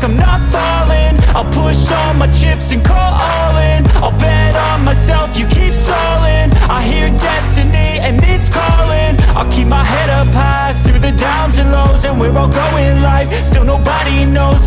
I'm not falling, I'll push all my chips and call all in. I'll bet on myself, you keep stalling. I hear destiny and it's calling. I'll keep my head up high through the downs and lows, and we're all going life. Still nobody knows,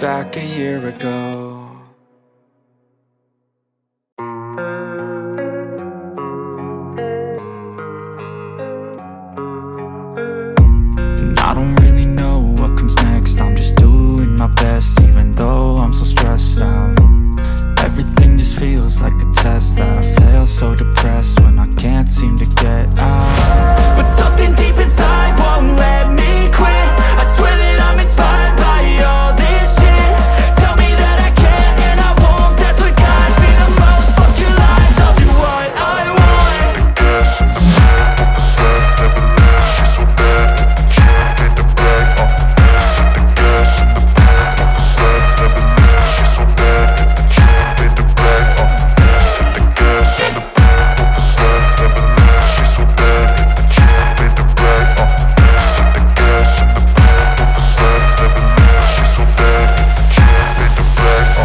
back a year ago. And I don't really know what comes next. I'm just doing my best, even though I'm so stressed out. Everything just feels like a test that I fail, so depressed when I can't seem to get out. But something deep inside won't let me quit. I swear that I'm inspired by all this shit. Tell me that I can't and I won't, that's what guides me the most. Fuck your lies, I'll do what I want. Guess I'm sad, off the sad, never left, she's so bad. Can't hit the brag, off the gas, hit the gas, hit the brag, off the sad, never left, she's so bad. Can't hit the brag, off the gas, hit the gas, hit the brag, off the sad, never left, she's so bad. Can't hit the brag, off the gas, hit the gas, hit the brag, off the sad, never left, she's so bad. Can't hit the brag,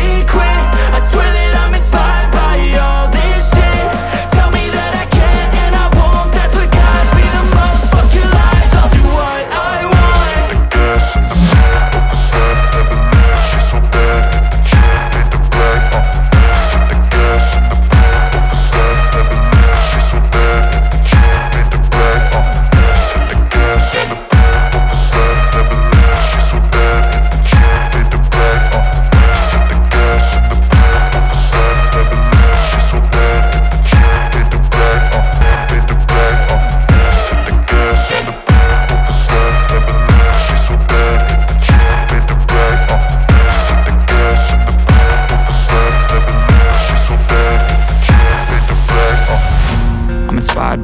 I'm inspired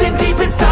and I won't, that's what guides me the most. Fuck your lies, I'll do what I want. The gas, hit the brag, off the sad, never left, she's so bad. Can't hit the brag, off the gas, hit the gas, hit the brag, off the sad, never left, she's so bad. Can't hit the brag, off the gas, hit the gas, hit the brag, off the sad, never left, she's so bad. Can't hit the brag, off the gas, hit the gas, hit the brag, off the sad, never left, she's so bad. Can't hit the brag, off the gas, hit the gas, hit the brag, off the sad, never left, she's so bad. Can't hit the brag, off the gas, hit the gas, hit the brag, off the sad, never left, she's so bad. Can't hit the brag, off the I'm inspired by thirst, I'm inspired by worth. I desire your worst, so you can just hide while I work. I ain't tired, you first. I'll write a second, third verse about the lies you go disperse. You never did shit, I know it hurts. Something deep inside